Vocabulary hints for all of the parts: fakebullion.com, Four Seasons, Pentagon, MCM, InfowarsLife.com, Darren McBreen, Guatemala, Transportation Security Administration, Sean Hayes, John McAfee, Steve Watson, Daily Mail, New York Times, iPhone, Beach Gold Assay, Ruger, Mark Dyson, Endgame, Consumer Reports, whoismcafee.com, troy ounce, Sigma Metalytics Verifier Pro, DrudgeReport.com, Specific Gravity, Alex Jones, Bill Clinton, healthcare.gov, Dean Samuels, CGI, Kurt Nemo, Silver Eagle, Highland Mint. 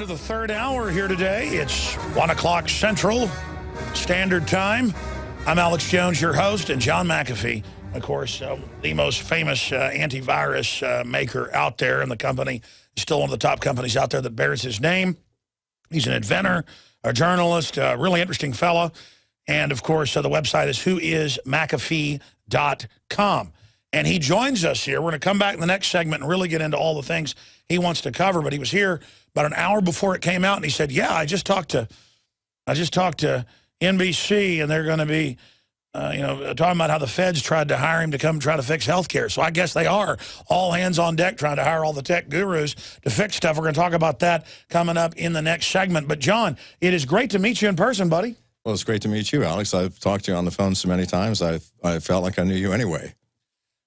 into the third hour here today. It's 1 o'clock Central Standard Time. I'm Alex Jones, your host, and John McAfee, of course, the most famous antivirus maker out there in the company. He's still one of the top companies out there that bears his name. He's an inventor, a journalist, a really interesting fellow. And, of course, the website is whoismcafee.com. And he joins us here. We're going to come back in the next segment and really get into all the things he wants to cover. But he was here about an hour before it came out, and he said, yeah, I just talked to NBC, and they're going to be talking about how the feds tried to hire him to come try to fix health care. So I guess they are all hands on deck trying to hire all the tech gurus to fix stuff. We're going to talk about that coming up in the next segment. But, John, it is great to meet you in person, buddy. Well, it's great to meet you, Alex. I've talked to you on the phone so many times, I felt like I knew you anyway.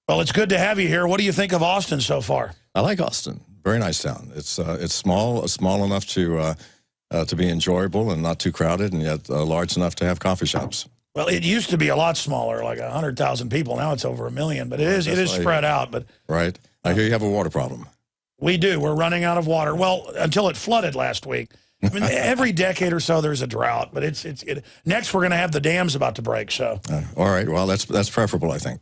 Well, it's good to have you here. What do you think of Austin so far? I like Austin. Very nice town. It's small enough to be enjoyable and not too crowded, and yet large enough to have coffee shops. Well, it used to be a lot smaller, like 100,000 people. Now it's over 1 million, but it is spread out. But right. I hear you have a water problem. We do. We're running out of water. Well, until it flooded last week. I mean, every decade or so there's a drought, but it's next we're going to have the dams about to break. So all right. Well, that's preferable, I think.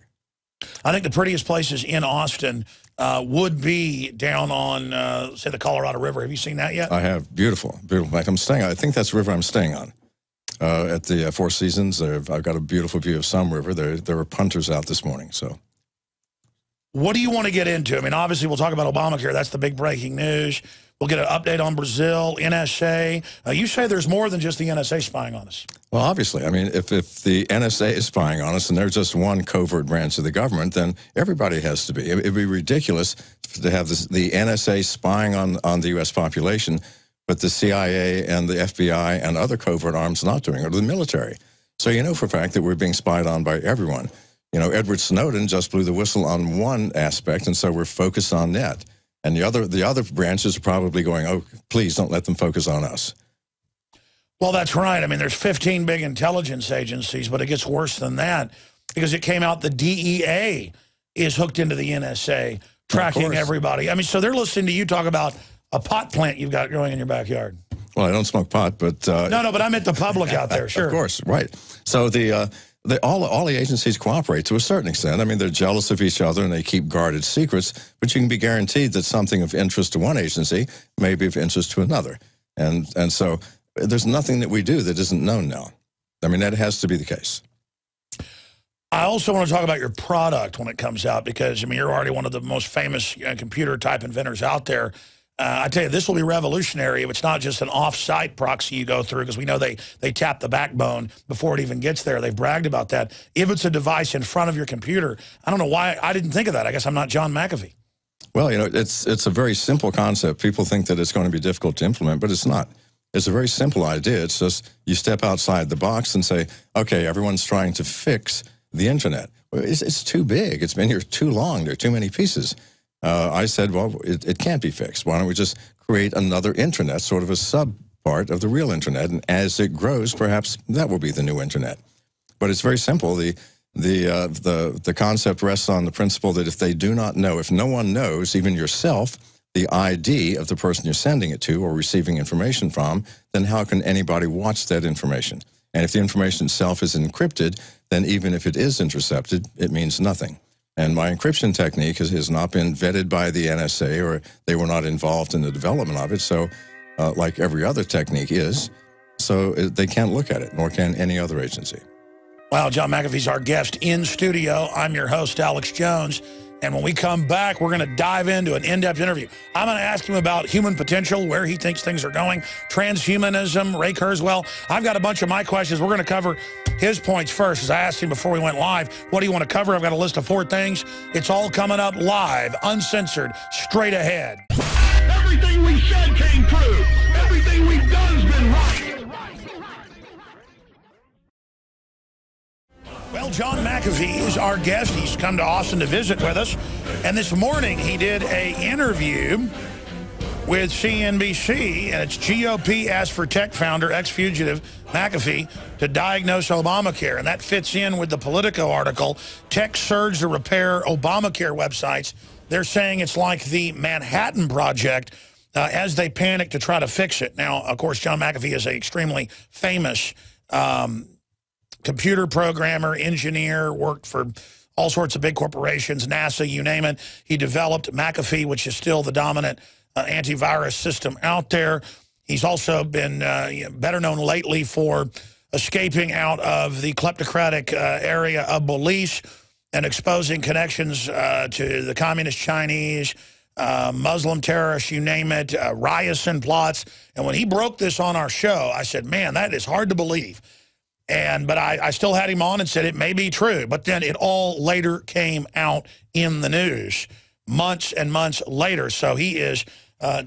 I think the prettiest places in Austin would be down on, say, the Colorado River. Have you seen that yet? I have. Beautiful, beautiful. Like I think that's the river I'm staying on. At the Four Seasons, I've got a beautiful view of some river. There were punters out this morning. So, what do you want to get into? I mean, obviously, we'll talk about Obamacare. That's the big breaking news. We'll get an update on Brazil, NSA. You say there's more than just the NSA spying on us. Well, obviously. I mean, if the NSA is spying on us and they're just one covert branch of the government, then everybody has to be. It'd be ridiculous to have the NSA spying on the U.S. population, but the CIA and the FBI and other covert arms not doing it, or the military. So you know for a fact that we're being spied on by everyone. You know, Edward Snowden just blew the whistle on one aspect, and so we're focused on that. And the other branches are probably going, oh, please don't let them focus on us. Well, that's right. I mean, there's 15 big intelligence agencies, but it gets worse than that because it came out the DEA is hooked into the NSA, tracking everybody. I mean, so they're listening to you talk about a pot plant you've got growing in your backyard. Well, I don't smoke pot, but... No, but I meant the public out there, sure. Of course, right. So all the agencies cooperate to a certain extent. I mean, they're jealous of each other and they keep guarded secrets, but you can be guaranteed that something of interest to one agency may be of interest to another. And so there's nothing that we do that isn't known now. I mean, that has to be the case. I also want to talk about your product when it comes out because, I mean, you're already one of the most famous computer-type inventors out there. I tell you, this will be revolutionary if it's not just an off-site proxy you go through, because we know they tap the backbone before it even gets there. They've bragged about that. If it's a device in front of your computer, I don't know why I didn't think of that. I guess I'm not John McAfee. Well, you know, it's a very simple concept. People think that it's going to be difficult to implement, but it's not. It's a very simple idea. It's just you step outside the box and say, okay, everyone's trying to fix the internet. It's too big. It's been here too long. There are too many pieces. I said, well, it can't be fixed. Why don't we just create another internet, sort of a sub-part of the real internet, and as it grows, perhaps that will be the new internet. But it's very simple. The concept rests on the principle that if no one knows, even yourself, the ID of the person you're sending it to or receiving information from, then how can anybody watch that information? And if the information itself is encrypted, then even if it is intercepted, it means nothing. And my encryption technique has not been vetted by the NSA, or they were not involved in the development of it, so like every other technique is, so they can't look at it, nor can any other agency. Wow, John McAfee's our guest in studio. I'm your host, Alex Jones, and when we come back, we're going to dive into an in-depth interview. I'm going to ask him about human potential, where he thinks things are going, transhumanism, Ray Kurzweil. I've got a bunch of my questions. We're going to cover his points first, as I asked him before we went live, what do you want to cover? I've got a list of 4 things. It's all coming up live, uncensored, straight ahead. Everything we said came true. Everything we've done's been right. Well, John McAfee is our guest. He's come to Austin to visit with us. And this morning he did an interview with CNBC, and it's GOP asked for tech founder, ex-fugitive McAfee to diagnose Obamacare. And that fits in with the Politico article, tech surge to repair Obamacare websites. They're saying it's like the Manhattan Project as they panic to try to fix it. Now, of course, John McAfee is an extremely famous computer programmer, engineer, worked for all sorts of big corporations, NASA, you name it. He developed McAfee, which is still the dominant antivirus system out there. He's also been better known lately for escaping out of the kleptocratic area of Belize and exposing connections to the communist Chinese, Muslim terrorists, you name it, riots and plots. And when he broke this on our show, I said, man, that is hard to believe. But I still had him on and said it may be true. But then it all later came out in the news months and months later. So he is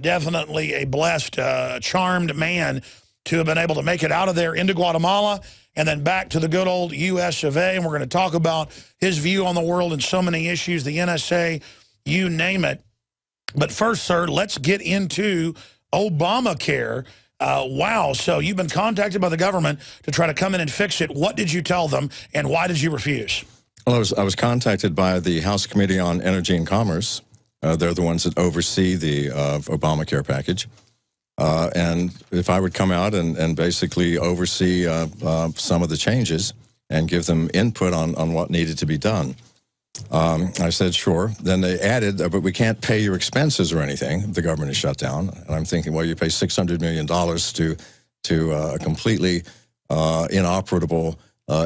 definitely a blessed, charmed man to have been able to make it out of there into Guatemala and then back to the good old U.S. of A. And we're going to talk about his view on the world and so many issues, the NSA, you name it. But first, sir, let's get into Obamacare. Wow, so you've been contacted by the government to try to come in and fix it. What did you tell them, and why did you refuse? Well, I was contacted by the House Committee on Energy and Commerce. They're the ones that oversee the Obamacare package. And if I would come out and basically oversee some of the changes and give them input on what needed to be done. I said, sure. Then they added, but we can't pay your expenses or anything. The government is shut down. And I'm thinking, well, you pay $600 million to a completely inoperable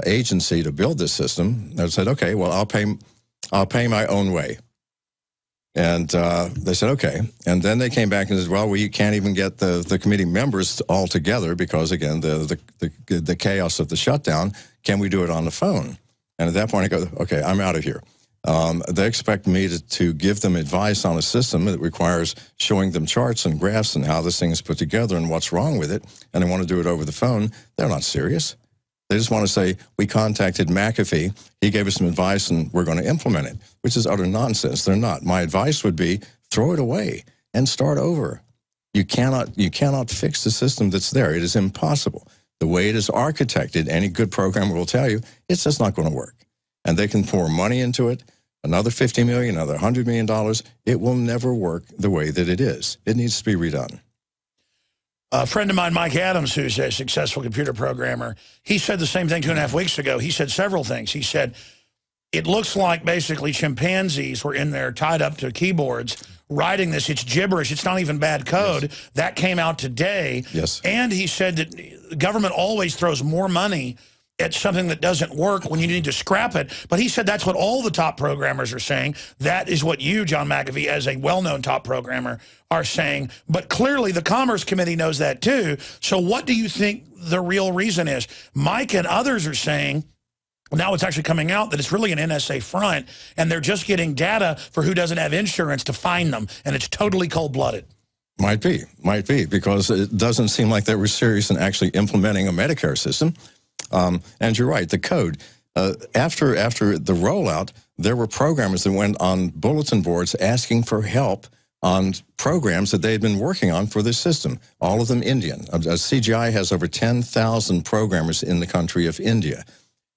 agency to build this system. And I said, okay, well, I'll pay my own way. And they said, okay. And then they came back and said, well, we can't even get the committee members all together because, again, the chaos of the shutdown. Can we do it on the phone? And at that point, I go, okay, I'm out of here. They expect me to give them advice on a system that requires showing them charts and graphs and how this thing is put together and what's wrong with it, and they want to do it over the phone. They're not serious. They just want to say, we contacted McAfee, he gave us some advice, and we're going to implement it, which is utter nonsense. They're not. My advice would be, throw it away and start over. You cannot fix the system that's there. It is impossible. The way it is architected, any good programmer will tell you, it's just not going to work. And they can pour money into it, another $50 million, another $100 million. It will never work the way that it is. It needs to be redone. A friend of mine, Mike Adams, who's a successful computer programmer, he said the same thing 2.5 weeks ago. He said several things. He said, it looks like basically chimpanzees were in there tied up to keyboards writing this. It's gibberish. It's not even bad code. Yes. That came out today. Yes. And he said that the government always throws more money at something that doesn't work when you need to scrap it. But he said that's what all the top programmers are saying. That is what you, John McAfee, as a well-known top programmer, are saying. But clearly the Commerce Committee knows that too. So what do you think the real reason is? Mike and others are saying, well, now it's actually coming out that it's really an NSA front, and they're just getting data for who doesn't have insurance to find them, and it's totally cold-blooded. Might be, because it doesn't seem like they were serious in actually implementing a Medicare system. And you're right, the code. After the rollout, there were programmers that went on bulletin boards asking for help on programs that they had been working on for this system, all of them Indian. CGI has over 10,000 programmers in the country of India,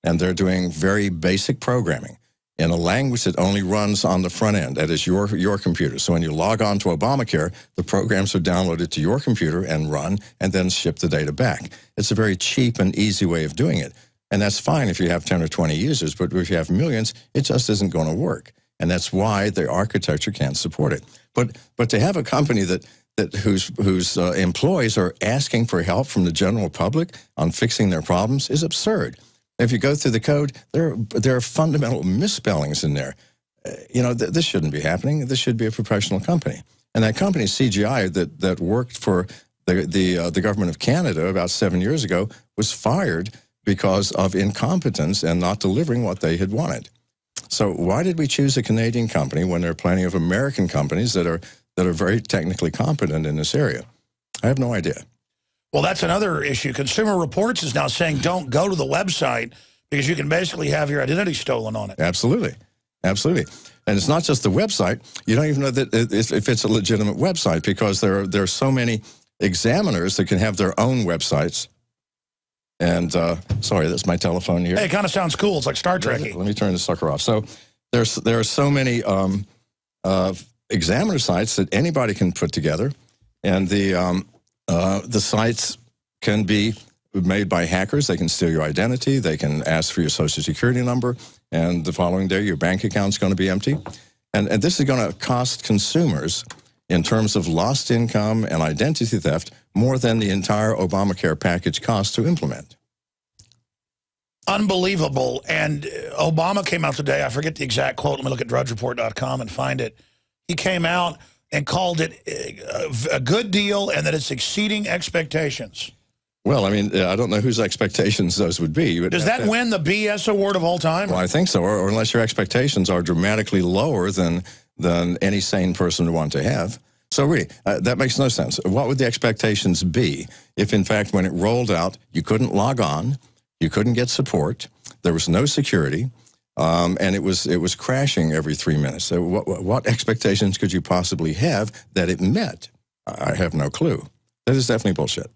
and they're doing very basic programming in a language that only runs on the front end. That is your computer. So when you log on to Obamacare, the programs are downloaded to your computer and run and then ship the data back. It's a very cheap and easy way of doing it. And that's fine if you have 10 or 20 users, but if you have millions, it just isn't going to work. And that's why the architecture can't support it. But to have a company whose employees are asking for help from the general public on fixing their problems is absurd. If you go through the code, there are fundamental misspellings in there. You know, this shouldn't be happening. This should be a professional company. And that company, CGI, that worked for the government of Canada about 7 years ago, was fired because of incompetence and not delivering what they had wanted. So why did we choose a Canadian company when there are plenty of American companies that are very technically competent in this area? I have no idea. Well, that's another issue. Consumer Reports is now saying don't go to the website because you can basically have your identity stolen on it. Absolutely. Absolutely. And it's not just the website. You don't even know that if it's a legitimate website because there are so many examiners that can have their own websites. And, sorry, that's my telephone here. Hey, it kind of sounds cool. It's like Star Trek-y. Let me turn this sucker off. So there are so many examiner sites that anybody can put together. And the sites can be made by hackers. They can steal your identity. They can ask for your social security number. And the following day, your bank account's going to be empty. And this is going to cost consumers, in terms of lost income and identity theft, more than the entire Obamacare package cost to implement. Unbelievable. And Obama came out today, I forget the exact quote, let me look at DrudgeReport.com and find it. He came out and called it a good deal and that it's exceeding expectations. Well, I mean, I don't know whose expectations those would be. Does that win the BS award of all time? Well, I think so, or unless your expectations are dramatically lower than any sane person would want to have. So really, that makes no sense. What would the expectations be if, in fact, when it rolled out, you couldn't log on, you couldn't get support, there was no security, and it was crashing every 3 minutes? So what expectations could you possibly have that it met? I have no clue. That is definitely bullshit.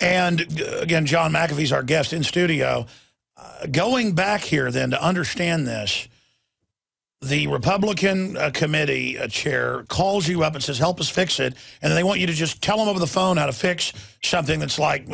And again, John McAfee's our guest in studio. Going back here then to understand this, the Republican committee chair calls you up and says, help us fix it. And they want you to just tell them over the phone how to fix something that's like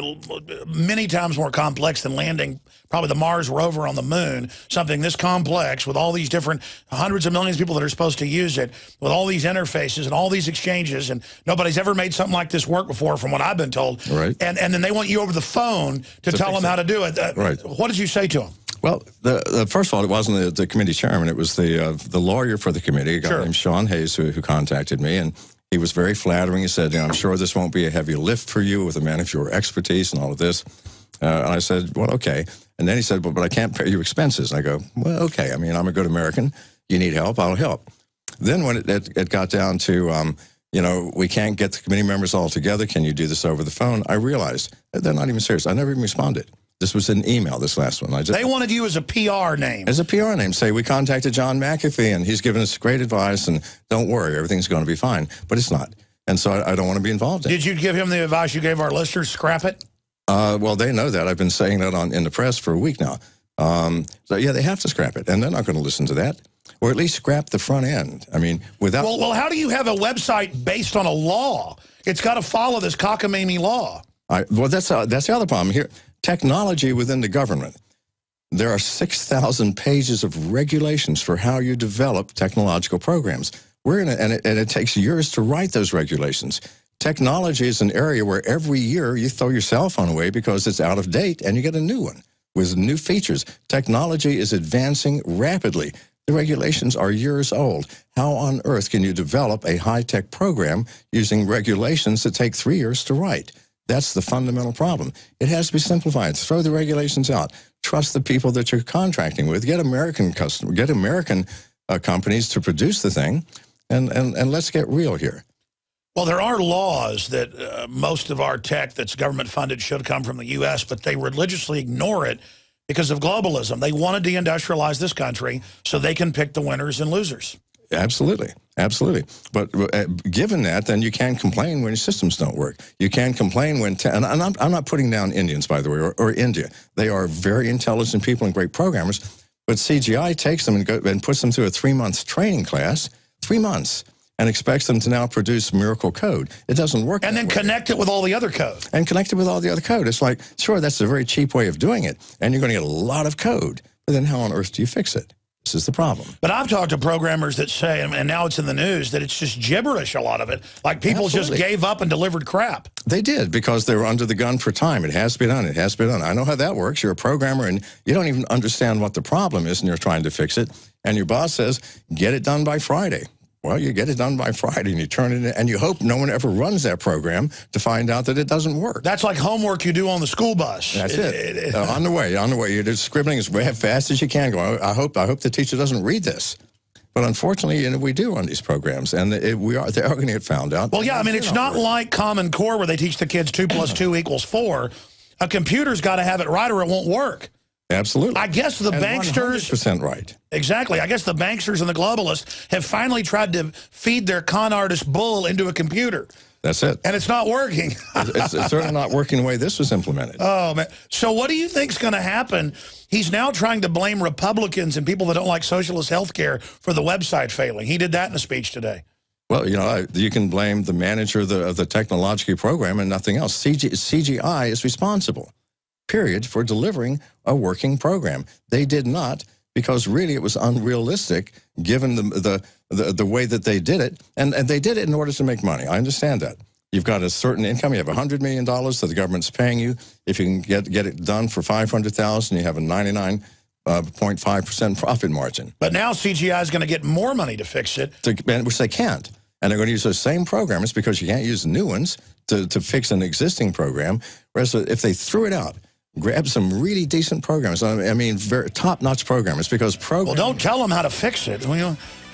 many times more complex than landing probably the Mars rover on the moon, something this complex with all these different hundreds of millions of people that are supposed to use it, with all these interfaces and all these exchanges. And nobody's ever made something like this work before, from what I've been told. Right. And then they want you over the phone to tell them how to do it. Right. What did you say to them? Well, first of all, it wasn't the committee chairman. It was the lawyer for the committee, a guy named Sean Hayes, who contacted me. And he was very flattering. He said, you know, I'm sure this won't be a heavy lift for you with a man of your expertise and all of this. And I said, well, okay. And then he said, but I can't pay you expenses. And I go, well, okay. I mean, I'm a good American. You need help, I'll help. Then when it got down to, you know, we can't get the committee members all together. Can you do this over the phone? I realized they're not even serious. I never even responded. This was an email, this last one. They wanted you as a PR name. As a PR name. Say, we contacted John McAfee, and he's given us great advice, and don't worry, everything's going to be fine. But it's not. And so I don't want to be involved in it. Did you give him the advice you gave our listeners, scrap it? Well, they know that. I've been saying that in the press for a week now. So, yeah, they have to scrap it, and they're not going to listen to that. Or at least scrap the front end. I mean, without... Well, how do you have a website based on a law? It's got to follow this cockamamie law. Well, that's the other problem here. Technology within the government. There are 6,000 pages of regulations for how you develop technological programs. We're in a, and it takes years to write those regulations. Technology is an area where every year you throw your cell phone away because it's out of date and you get a new one with new features. Technology is advancing rapidly. The regulations are years old. How on earth can you develop a high-tech program using regulations that take 3 years to write? That's the fundamental problem. It has to be simplified. Throw the regulations out. Trust the people that you're contracting with. Get American customers. Get American companies to produce the thing, and let's get real here. Well, there are laws that most of our tech that's government-funded should come from the U.S., but they religiously ignore it because of globalism. They want to deindustrialize this country so they can pick the winners and losers. Absolutely. Absolutely. But given that, then you can't complain when your systems don't work. You can't complain when... And I'm not putting down Indians, by the way, or India. They are very intelligent people and great programmers. But CGI takes them and puts them through a 3-month training class, 3 months, and expects them to now produce miracle code. It doesn't work. And then connect it with all the other code. And connect it with all the other code. It's like, sure, that's a very cheap way of doing it, and you're going to get a lot of code. But then how on earth do you fix it? This is the problem. But I've talked to programmers that say, and now it's in the news, that it's just gibberish, a lot of it. Like people just gave up and delivered crap. They did, because they were under the gun for time. It has to be done. It has to be done. I know how that works. You're a programmer, and you don't even understand what the problem is, and you're trying to fix it. And your boss says, get it done by Friday. Well, you get it done by Friday, and you turn it in, and you hope no one ever runs that program to find out that it doesn't work. That's like homework you do on the school bus. That's it. On the way, you're just scribbling as fast as you can. Going, I hope the teacher doesn't read this. But unfortunately, you know, we do on these programs, and they are going to get found out. Well, yeah, I mean, it's not like Common Core where they teach the kids 2 plus 2 equals 4. A computer's got to have it right, or it won't work. Absolutely. I guess the banksters... 100% right. Exactly. I guess the banksters and the globalists have finally tried to feed their con artist bull into a computer. That's it. And it's not working. It's certainly not working the way this was implemented. Oh, man. So what do you think's going to happen? He's now trying to blame Republicans and people that don't like socialist health care for the website failing. He did that in a speech today. Well, you know, you can blame the manager of the technological program and nothing else. CGI is responsible, period, for delivering a working program. They did not, because really it was unrealistic given the way that they did it. And they did it in order to make money. I understand that. You've got a certain income. You have $100 million that the government's paying you. If you can get it done for $500,000, you have a 99.5% profit margin. But now CGI is going to get more money to fix it. Which they can't. And they're going to use those same programs, because you can't use new ones to fix an existing program. Whereas if they threw it out, grab some really decent programs. I mean, very top-notch programs, because programs... Well, don't tell them how to fix it. We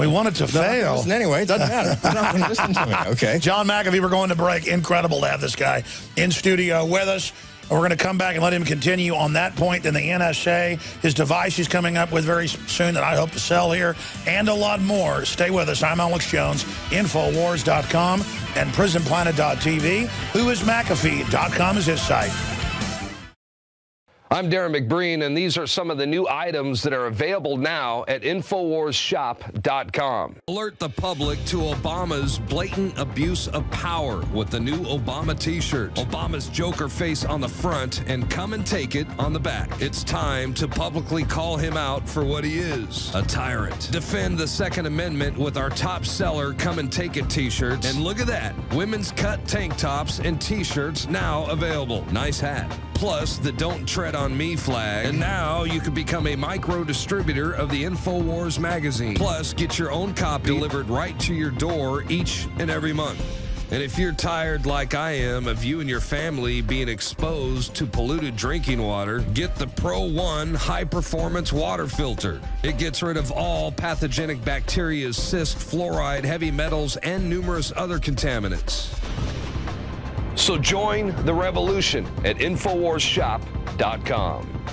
want it to fail. Listen, anyway, it doesn't matter. They're not going to listen to me, okay? John McAfee, we're going to break. Incredible to have this guy in studio with us. We're going to come back and let him continue on that point. Then the NSA, his device he's coming up with very soon that I hope to sell here, and a lot more. Stay with us. I'm Alex Jones, Infowars.com and PrisonPlanet.tv. whoismcafee.com is his site. I'm Darren McBreen, and these are some of the new items that are available now at InfowarsShop.com. Alert the public to Obama's blatant abuse of power with the new Obama t-shirt. Obama's Joker face on the front and "Come and Take It" on the back. It's time to publicly call him out for what he is, a tyrant. Defend the Second Amendment with our top seller "Come and Take It" t-shirts. And look at that, women's cut tank tops and t-shirts now available. Nice hat. Plus, the "Don't Tread on Me" flag. And now you can become a micro distributor of the InfoWars magazine. Plus, get your own copy delivered right to your door each and every month. And if you're tired, like I am, of you and your family being exposed to polluted drinking water, get the Pro One high-performance water filter. It gets rid of all pathogenic bacteria, cyst, fluoride, heavy metals, and numerous other contaminants. So join the revolution at InfowarsShop.com.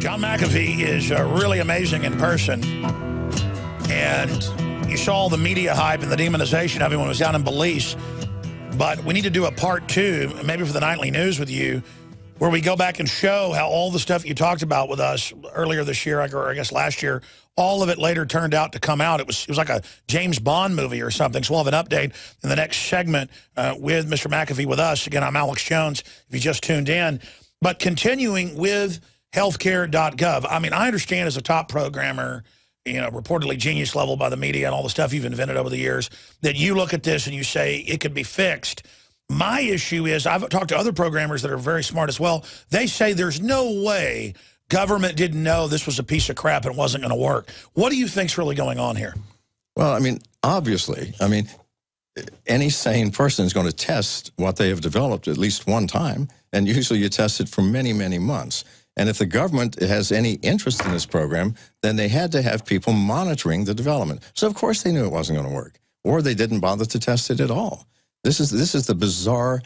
John McAfee is really amazing in person. And you saw all the media hype and the demonization of him when he was down in Belize. But we need to do a part two, maybe for the nightly news with you, where we go back and show how all the stuff you talked about with us earlier this year, or I guess last year, all of it later turned out to come out. It was like a James Bond movie or something. So we'll have an update in the next segment with Mr. McAfee with us. Again, I'm Alex Jones, if you just tuned in. But continuing with healthcare.gov, I mean, I understand as a top programmer, you know, reportedly genius level by the media and all the stuff you've invented over the years, that you look at this and you say it could be fixed. My issue is, I've talked to other programmers that are very smart as well. They say there's no way government didn't know this was a piece of crap and wasn't going to work. What do you think's really going on here? Well, I mean, obviously, I mean, any sane person is going to test what they have developed at least one time, and usually you test it for many, many months. And if the government has any interest in this program, then they had to have people monitoring the development. So, of course, they knew it wasn't going to work, or they didn't bother to test it at all. This is the bizarre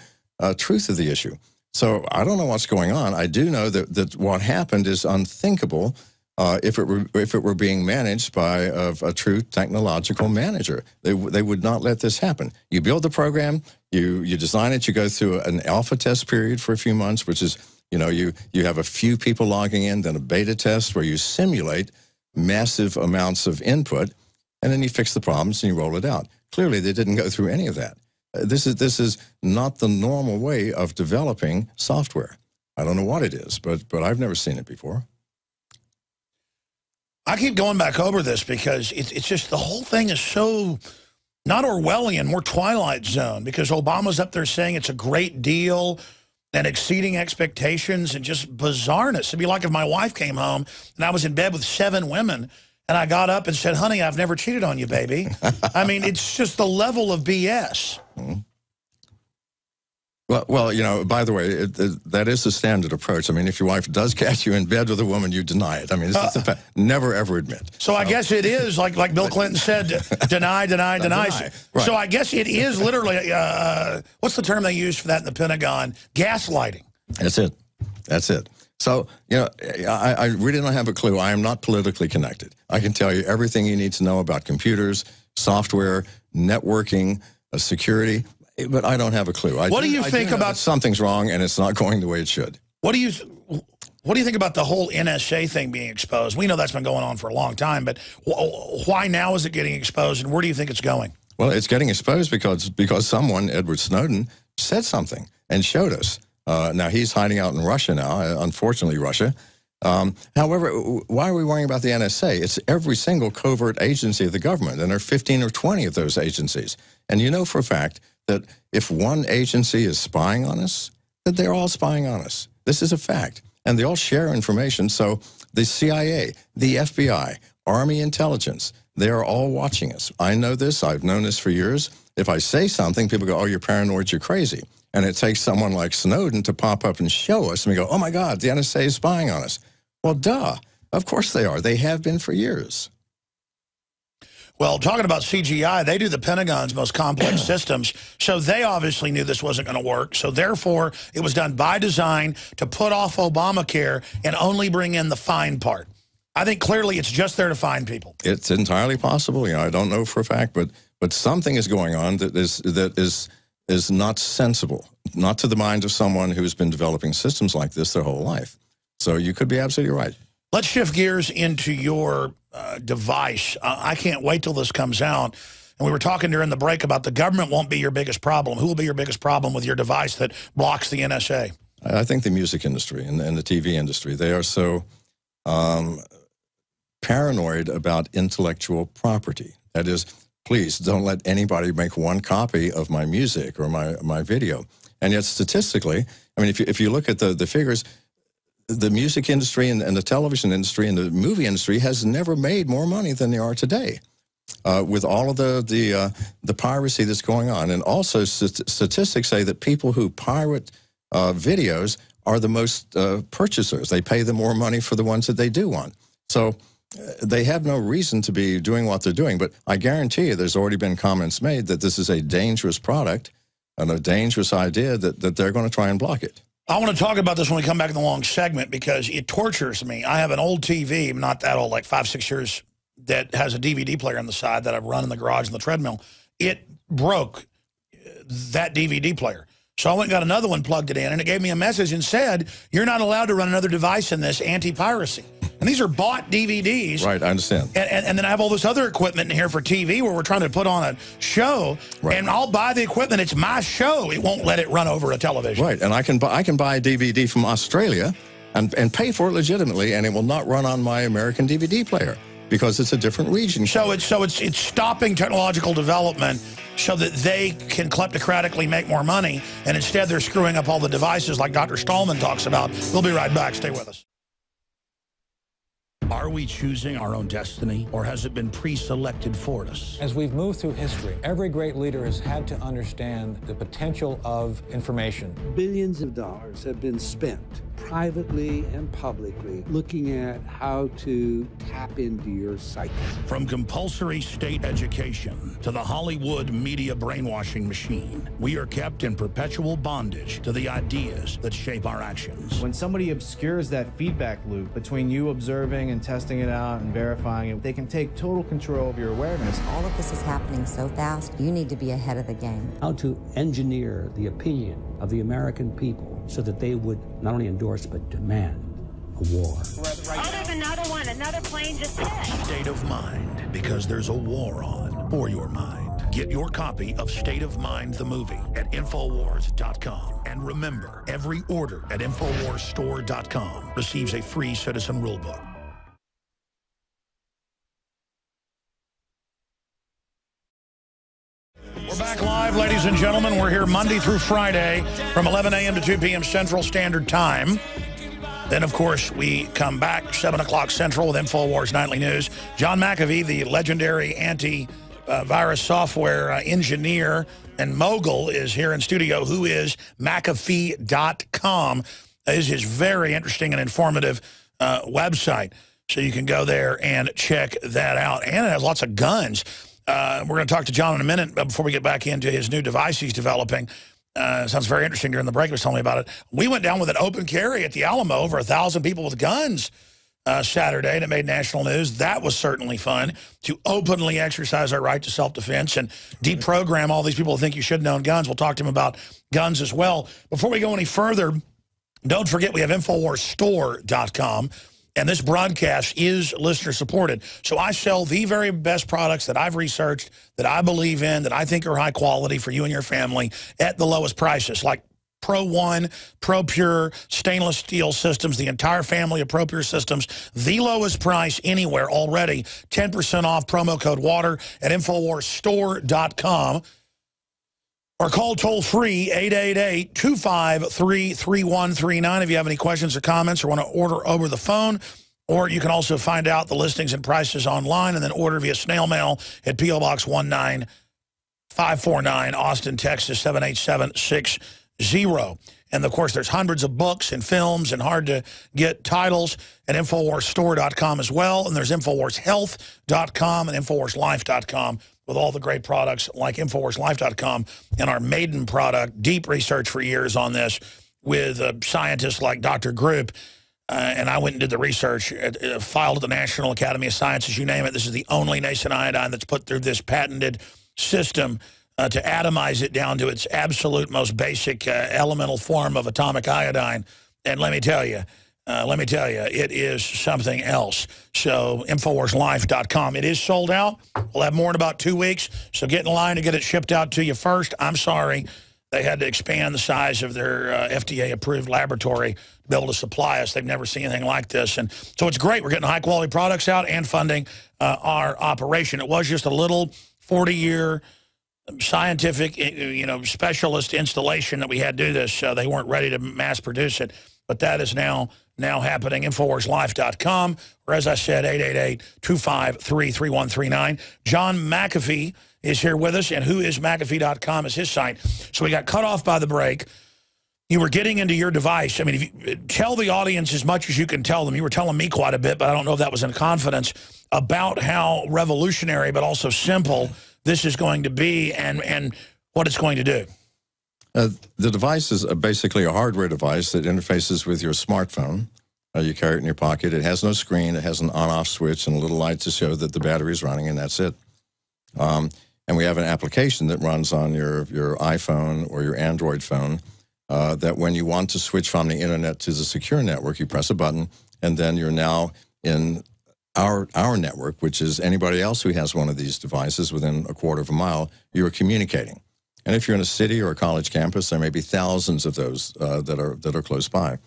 truth of the issue. So I don't know what's going on. I do know that what happened is unthinkable if it were being managed by a true technological manager. They would not let this happen. You build the program, you design it, you go through an alpha test period for a few months, which is, you know, you have a few people logging in, then a beta test where you simulate massive amounts of input, and then you fix the problems and you roll it out. Clearly, they didn't go through any of that. This is not the normal way of developing software. I don't know what it is, but I've never seen it before. I keep going back over this because it's just, the whole thing is so not Orwellian, more Twilight Zone, because Obama's up there saying it's a great deal and exceeding expectations and just bizarreness. It'd be like if my wife came home and I was in bed with 7 women, and I got up and said, "Honey, I've never cheated on you, baby." I mean, it's just the level of BS. Well, you know, by the way, that is the standard approach. I mean, if your wife does catch you in bed with a woman, you deny it. I mean, this is the fact. Never, ever admit. So I guess it is, like Bill Clinton said, deny, deny, deny. Right. So I guess it is literally, what's the term they use for that in the Pentagon? Gaslighting. That's it. That's it. So, you know, I really don't have a clue. I am not politically connected. I can tell you everything you need to know about computers, software, networking, security, but I don't have a clue. What do you think about... Something's wrong, and it's not going the way it should. What do you... What do you think about the whole NSA thing being exposed? We know that's been going on for a long time, but why now is it getting exposed, and where do you think it's going? Well, it's getting exposed because someone, Edward Snowden, said something and showed us. Now, he's hiding out in Russia now, unfortunately, Russia. However, why are we worrying about the NSA? It's every single covert agency of the government, and there are 15 or 20 of those agencies. And you know for a fact that if one agency is spying on us, that they're all spying on us. This is a fact. And they all share information. So the CIA, the FBI, Army intelligence, they are all watching us. I know this. I've known this for years. If I say something, people go, oh, you're paranoid, you're crazy. And it takes someone like Snowden to pop up and show us, and we go, oh, my God, the NSA is spying on us. Well, duh. Of course they are. They have been for years. Well, talking about CGI, they do the Pentagon's most complex systems, so they obviously knew this wasn't going to work. So therefore, it was done by design to put off Obamacare and only bring in the fine part. I think clearly it's just there to fine people. It's entirely possible. You know, I don't know for a fact, but something is going on that is not sensible, not to the mind of someone who's been developing systems like this their whole life. So you could be absolutely right. Let's shift gears into your device. I can't wait till this comes out. And we were talking during the break about the government won't be your biggest problem. Who will be your biggest problem with your device that blocks the NSA? I think the music industry and the TV industry. They are so paranoid about intellectual property. That is, please don't let anybody make one copy of my music or my video. And yet statistically, I mean, if you look at the figures, the music industry and the television industry and the movie industry has never made more money than they are today with all of the piracy that's going on. And also statistics say that people who pirate videos are the most purchasers. They pay them more money for the ones that they do want. So they have no reason to be doing what they're doing. But I guarantee you there's already been comments made that this is a dangerous product and a dangerous idea that they're going to try and block it. I want to talk about this when we come back in the long segment because it tortures me. I have an old TV, not that old, like 5, 6 years, that has a DVD player on the side that I run in the garage on the treadmill. It broke that DVD player. So I went and got another one, plugged it in, and it gave me a message and said, you're not allowed to run another device in this, anti-piracy. And these are bought DVDs. Right, I understand. And then I have all this other equipment in here for TV where we're trying to put on a show. Right. And I'll buy the equipment. It's my show. It won't let it run over a television. Right, and I can buy a DVD from Australia and pay for it legitimately, and it will not run on my American DVD player because it's a different region. So it's stopping technological development so that they can kleptocratically make more money, and instead they're screwing up all the devices like Dr. Stallman talks about. We'll be right back. Stay with us. Are we choosing our own destiny, or has it been pre-selected for us? As we've moved through history, every great leader has had to understand the potential of information. Billions of dollars have been spent privately and publicly looking at how to tap into your psyche. From compulsory state education to the Hollywood media brainwashing machine, we are kept in perpetual bondage to the ideas that shape our actions. When somebody obscures that feedback loop between you observing and testing it out and verifying it, they can take total control of your awareness. All of this is happening so fast, you need to be ahead of the game. How to engineer the opinion of the American people so that they would not only endorse but demand a war. There's another one, another plane just hit. State of Mind, because there's a war on for your mind. Get your copy of State of Mind the movie at Infowars.com. And remember, every order at InfowarsStore.com receives a free citizen rulebook. We're back live, ladies and gentlemen. We're here Monday through Friday from 11 a.m. to 2 p.m. Central Standard Time. Then, of course, we come back 7 o'clock Central with InfoWars Nightly News. John McAfee, the legendary anti-virus software engineer and mogul, is here in studio. Whoismcafee.com is his very interesting and informative website. So you can go there and check that out. And it has lots of guns. We're going to talk to John in a minute, but before we get back into his new device he's developing, sounds very interesting. During the break, he was telling me about it. We went down with an open carry at the Alamo, over 1,000 people with guns Saturday, and it made national news. That was certainly fun, to openly exercise our right to self-defense and deprogram all these people who think you shouldn't own guns. We'll talk to him about guns as well. Before we go any further, Don't forget, we have InfowarsStore.com, and this broadcast is listener-supported. So I sell the very best products that I've researched, that I believe in, that I think are high quality for you and your family at the lowest prices, like Pro One, Pro Pure, stainless steel systems, the entire family of Pro Pure systems, the lowest price anywhere already, 10% off, promo code WATER at InfowarsStore.com. Or call toll-free, 888-253-3139 if you have any questions or comments or want to order over the phone. Or you can also find out the listings and prices online and then order via snail mail at P.O. Box 19549, Austin, Texas, 78760. And, of course, there's hundreds of books and films and hard-to-get titles at InfowarsStore.com as well. And there's InfowarsHealth.com and InfowarsLife.com. with all the great products like InfowarsLife.com and our maiden product, deep research for years on this with scientists like Dr. Group. And I went and did the research, filed at the National Academy of Sciences, you name it. This is the only nascent iodine that's put through this patented system to atomize it down to its absolute most basic elemental form of atomic iodine. And let me tell you, it is something else. So, InfowarsLife.com. It is sold out. We'll have more in about 2 weeks. So, get in line to get it shipped out to you first. I'm sorry. They had to expand the size of their FDA-approved laboratory to be able to supply us. They've never seen anything like this. And so, it's great. We're getting high-quality products out and funding our operation. It was just a little 40-year scientific, specialist installation that we had to do this. They weren't ready to mass produce it. But that is now happening, InfowarsLife.com, or as I said, 888-253-3139. John McAfee is here with us, and whoismcafee.com is his site. So we got cut off by the break. You were getting into your device. I mean, if you tell the audience as much as you can tell them. You were telling me quite a bit, but I don't know if that was in confidence, about how revolutionary but also simple this is going to be and what it's going to do. The device is basically a hardware device that interfaces with your smartphone. You carry it in your pocket. It has no screen. It has an on-off switch and a little light to show that the battery is running, and that's it. And we have an application that runs on your iPhone or your Android phone that when you want to switch from the Internet to the secure network, you press a button, and then you're now in our network, which is anybody else who has one of these devices within a quarter of a mile, you're communicating. And if you're in a city or a college campus, there may be thousands of those that are close by.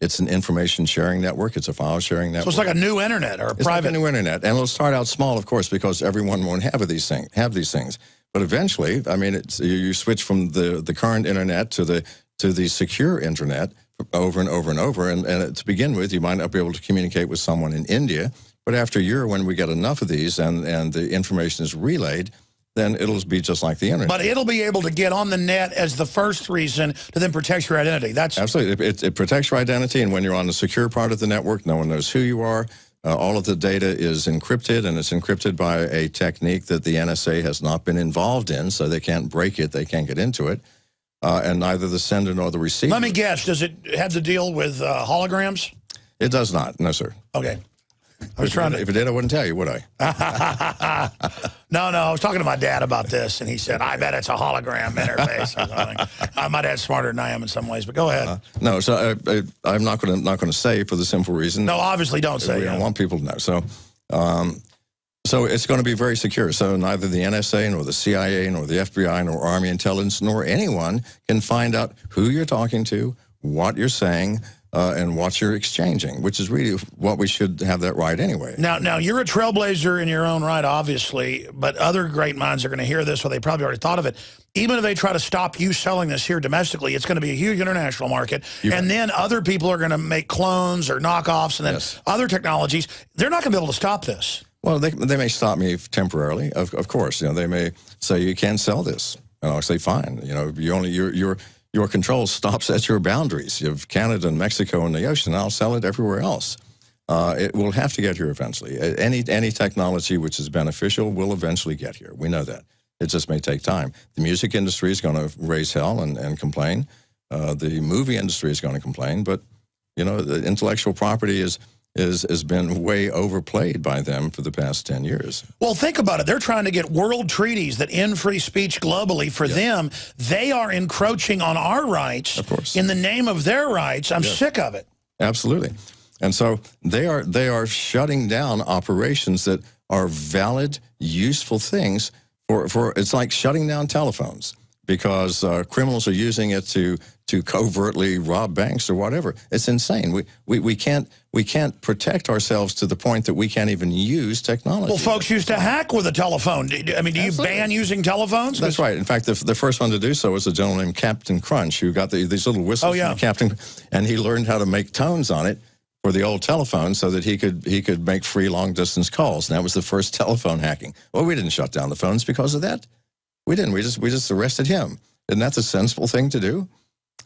It's an information sharing network. It's a file sharing network. So it's like a new internet or private. Like a new internet, and it'll start out small, of course, because everyone won't have these things. But eventually, I mean, you switch from the current internet to the secure internet over and over and over. And to begin with, you might not be able to communicate with someone in India, but after a year, when we get enough of these and the information is relayed, then it'll be just like the internet. But it'll be able to get on the net as the first reason to then protect your identity. That's absolutely. It protects your identity, and when you're on the secure part of the network, no one knows who you are. All of the data is encrypted, and it's encrypted by a technique that the NSA has not been involved in, so they can't break it, they can't get into it, and neither the sender nor the receiver. Let me guess, does it have to deal with holograms? It does not, no, sir. Okay. I was trying to. If it did, I wouldn't tell you, would I? No, I was talking to my dad about this, and he said, "I bet it's a hologram interface." My dad's smarter than I am in some ways, but go ahead. No, so I'm not going to say for the simple reason. No, obviously, don't say. We don't want people to know. So, so it's going to be very secure. So neither the NSA nor the CIA nor the FBI nor Army Intelligence nor anyone can find out who you're talking to, what you're saying. And what you're exchanging, which is really what we should have that right anyway. Now you're a trailblazer in your own right, obviously, but other great minds are going to hear this, or they probably already thought of it. Even if they try to stop you selling this here domestically, it's going to be a huge international market, and then other people are going to make clones or knockoffs, and then other technologies. They're not going to be able to stop this. Well, they may stop me temporarily, of course. They may say, you can't sell this. And I'll say, fine. Your control stops at your boundaries. You have Canada and Mexico and the ocean. I'll sell it everywhere else. It will have to get here eventually. Any technology which is beneficial will eventually get here. We know that. It just may take time. The music industry is going to raise hell and complain. The movie industry is going to complain. But, the intellectual property is has been way overplayed by them for the past 10 years. Well, think about it. They're trying to get world treaties that end free speech globally for them. They are encroaching on our rights in the name of their rights. I'm sick of it. Absolutely. And so they are shutting down operations that are valid, useful things. For it's like shutting down telephones because criminals are using it to covertly rob banks or whatever. It's insane. We can't protect ourselves to the point that we can't even use technology. Well, folks used to hack with a telephone. I mean, do you ban using telephones? That's right. In fact, the first one to do so was a gentleman named Captain Crunch, who got these little whistles from Captain, and he learned how to make tones on it for the old telephone so that he could make free long-distance calls. And that was the first telephone hacking. Well, we didn't shut down the phones because of that. We didn't. We just arrested him. Isn't that the sensible thing to do?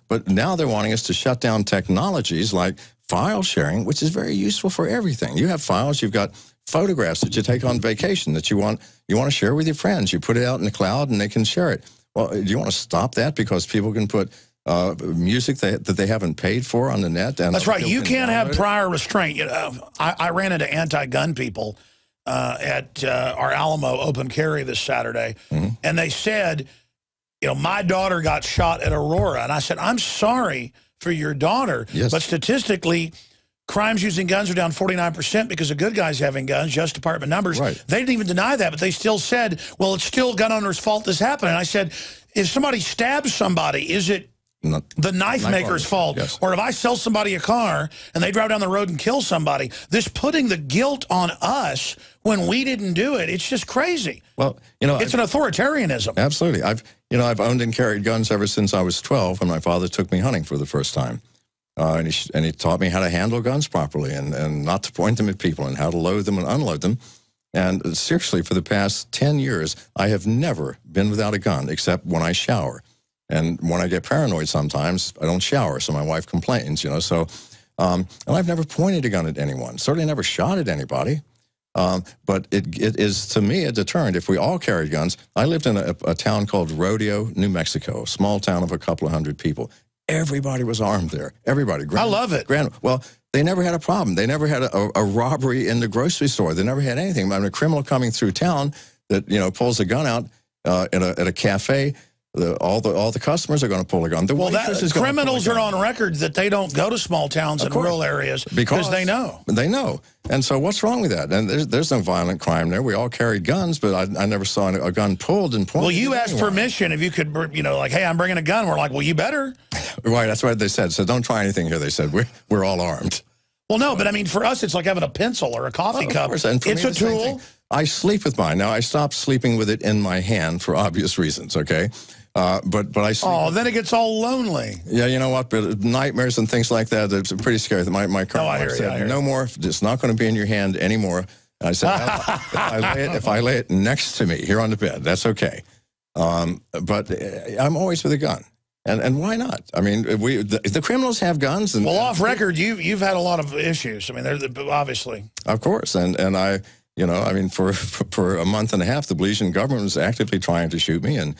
But now they're wanting us to shut down technologies like file sharing, which is very useful for everything. You have files, you've got photographs that you take on vacation that you want to share with your friends. You put it out in the cloud and they can share it. Well, do you want to stop that because people can put music that they haven't paid for on the net? And that's right. You can't have prior restraint. I ran into anti-gun people at our Alamo open carry this Saturday, and they said, you know, my daughter got shot at Aurora. And I said, I'm sorry for your daughter, but statistically, crimes using guns are down 49% because the good guys having guns, Justice Department numbers. Right. They didn't even deny that, but they still said, well, it's still gun owners' fault this happened. And I said, if somebody stabs somebody, is it the knife maker's fault? Or if I sell somebody a car and they drive down the road and kill somebody, this putting the guilt on us when we didn't do it, it's just crazy. Well, you know, it's an authoritarianism. Absolutely. I've owned and carried guns ever since I was 12 when my father took me hunting for the first time. And he taught me how to handle guns properly and not to point them at people and how to load them and unload them. And seriously, for the past 10 years, I have never been without a gun except when I shower. And when I get paranoid sometimes, I don't shower, so my wife complains, you know. So, and I've never pointed a gun at anyone, certainly never shot at anybody. But it is, to me, a deterrent if we all carried guns. I lived in a town called Rodeo, New Mexico, a small town of a couple of hundred people. Everybody was armed there. Everybody. I love it. Well, they never had a problem. They never had a robbery in the grocery store. They never had anything. I mean, a criminal coming through town that, you know, pulls a gun out at a cafe. All the customers are going to pull a gun. Criminals are on record that they don't go to small towns and rural areas because they know. They know. And so what's wrong with that? And there's no violent crime there. We all carried guns, but I never saw a gun pulled and pointed. Well, you asked permission if you could, you know, like, hey, I'm bringing a gun. We're like, well, you better. Right, that's what they said. So don't try anything here, they said. We're all armed. Well, no, but I mean, for us, it's like having a pencil or a coffee cup. It's a tool. I sleep with mine. Now, I stopped sleeping with it in my hand for obvious reasons, okay? But I sleep. Oh, then it gets all lonely. Yeah, you know what? But nightmares and things like that, it's pretty scary. My current wife said, no more. It's not going to be in your hand anymore. And I said, if I lay it next to me here on the bed, that's okay. But I'm always with a gun. And why not? I mean, the criminals have guns. And, well, off record, you've had a lot of issues. I mean, obviously. Of course. And I, you know, I mean, for a month and a half, the Belizean government was actively trying to shoot me. And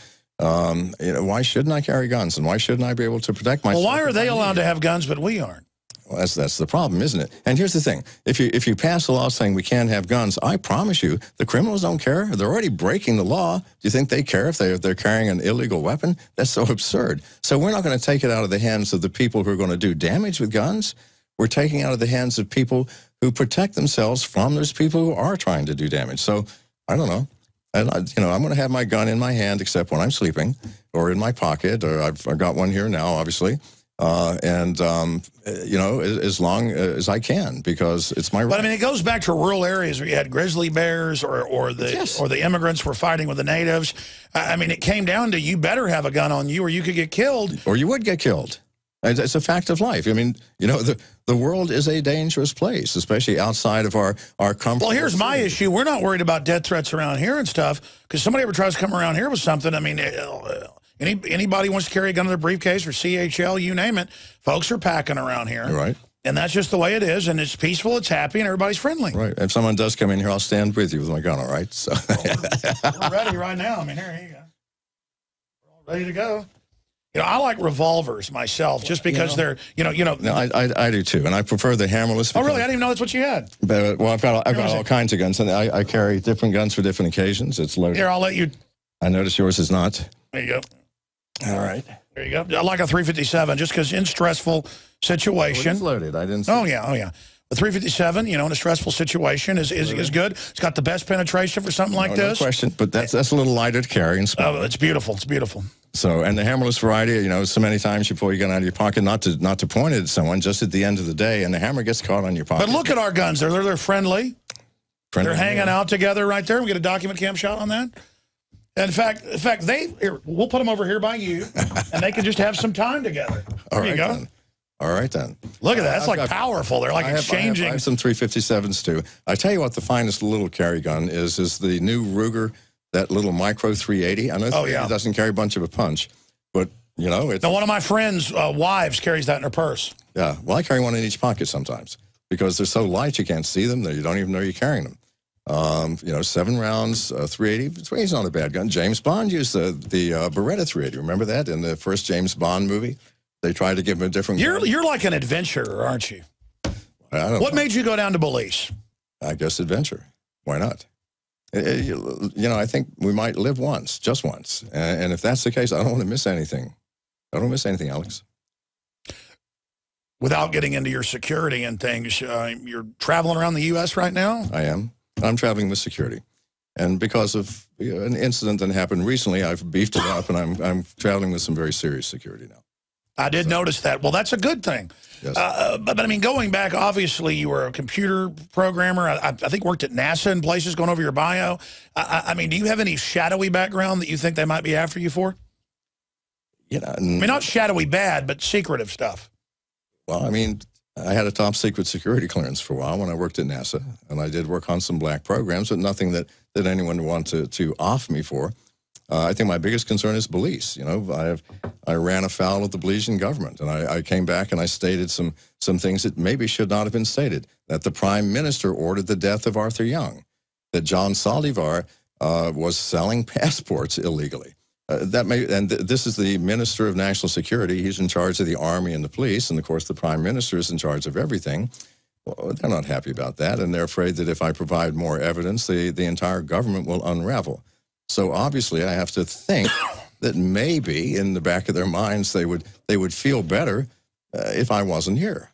you know, why shouldn't I carry guns, and why shouldn't I be able to protect myself? Well, why are they allowed to have guns but we aren't? Well, that's the problem, isn't it? And here's the thing: if you pass a law saying we can't have guns, I promise you, the criminals don't care. They're already breaking the law. Do you think they care if they're carrying an illegal weapon? That's so absurd. So we're not going to take it out of the hands of the people who are going to do damage with guns. We're taking it out of the hands of people who protect themselves from those people who are trying to do damage. So I don't know. You know, I'm going to have my gun in my hand except when I'm sleeping or in my pocket, or I've got one here now, obviously. You know, as long as I can, because it's my right. But, I mean, it goes back to rural areas where you had grizzly bears or the immigrants were fighting with the natives. I mean, it came down to you better have a gun on you or you could get killed. Or you would get killed. It's a fact of life. I mean, you know, the world is a dangerous place, especially outside of our comfort. Well, here's my issue. We're not worried about death threats around here and stuff, because somebody ever tries to come around here with something. I mean, anybody wants to carry a gun in their briefcase or CHL, you name it, folks are packing around here. Right. And that's just the way it is, and it's peaceful, it's happy, and everybody's friendly. Right. If someone does come in here, I'll stand with you with my gun, all right? So. Well, we're ready right now. I mean, here you go. We're all ready to go. You know, I like revolvers myself, just because they're, No, I do too, and I prefer the hammerless. Oh, really? I didn't even know that's what you had. But, well, I've got all kinds of guns, and I carry different guns for different occasions. It's loaded. Here, I'll let you. I notice yours is not. There you go. All right. There you go. I like a 357, just because in stressful situation. Oh, it's loaded. I didn't. See oh yeah. The 357, you know, in a stressful situation is good. It's got the best penetration for something like this. No question, but that's a little lighter to carry. And oh, it's beautiful. It's beautiful. So, and the hammerless variety, you know, so many times you pull your gun out of your pocket, not to point it at someone, just at the end of the day, and the hammer gets caught on your pocket. But look at our guns. They're friendly. They're hanging out together right there. We get a document cam shot on that. And in fact, we'll put them over here by you, and they can just have some time together. All right, there you go. All right, then. Look at that. That's like powerful. They're like exchanging. I have some 357s, too. I tell you what the finest little carry gun is the new Ruger, that little micro 380. I know it doesn't carry a bunch of a punch, but, you know. Now, one of my friends' wives carries that in her purse. Yeah. Well, I carry one in each pocket sometimes because they're so light you can't see them that you don't even know you're carrying them. You know, 7 rounds, 380. 380's not a bad gun. James Bond used the Beretta 380. Remember that in the first James Bond movie? They tried to give him a different... You're like an adventurer, aren't you? What made you go down to Belize? I guess adventure. Why not? You know, I think we might live once, just once. And if that's the case, I don't want to miss anything. I don't want to miss anything, Alex. Without getting into your security and things, you're traveling around the U.S. right now? I am. I'm traveling with security. And because of an incident that happened recently, I've beefed it up, and I'm traveling with some very serious security now. I did notice that. Well, that's a good thing. Yes. But I mean, going back, obviously, you were a computer programmer. I think worked at NASA in places, going over your bio. I mean, do you have any shadowy background that you think they might be after you for? You know, I mean, not shadowy bad, but secretive stuff. Well, I mean, I had a top secret security clearance for a while when I worked at NASA, and I did work on some black programs, but nothing that anyone would want to off me for. I think my biggest concern is Belize. You know, I ran afoul of the Belizean government, and I came back and I stated some things that maybe should not have been stated. That the prime minister ordered the death of Arthur Young, that John Saldivar was selling passports illegally. This is the minister of national security. He's in charge of the army and the police, and of course the prime minister is in charge of everything. Well, they're not happy about that, and they're afraid that if I provide more evidence, the entire government will unravel. So obviously, I have to think that maybe in the back of their minds they would feel better if I wasn't here.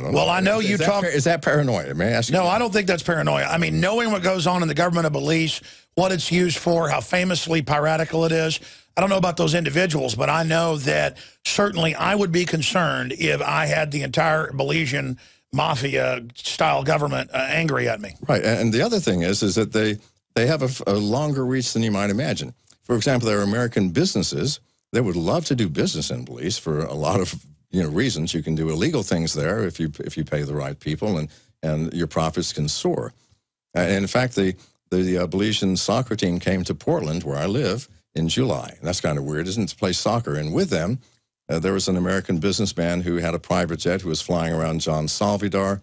Well, I know you talk. Is that paranoia? May I ask you? No, I don't think that's paranoia. I mean, knowing what goes on in the government of Belize, what it's used for, how famously piratical it is. I don't know about those individuals, but I know that certainly I would be concerned if I had the entire Belizean mafia-style government angry at me. Right, and the other thing is that they have a longer reach than you might imagine. For example, there are American businesses that would love to do business in Belize for a lot of reasons. You can do illegal things there if you pay the right people, and your profits can soar. And in fact, the Belizean soccer team came to Portland, where I live, in July. And that's kind of weird, isn't it, to play soccer? And with them, there was an American businessman who had a private jet who was flying around John Saldivar,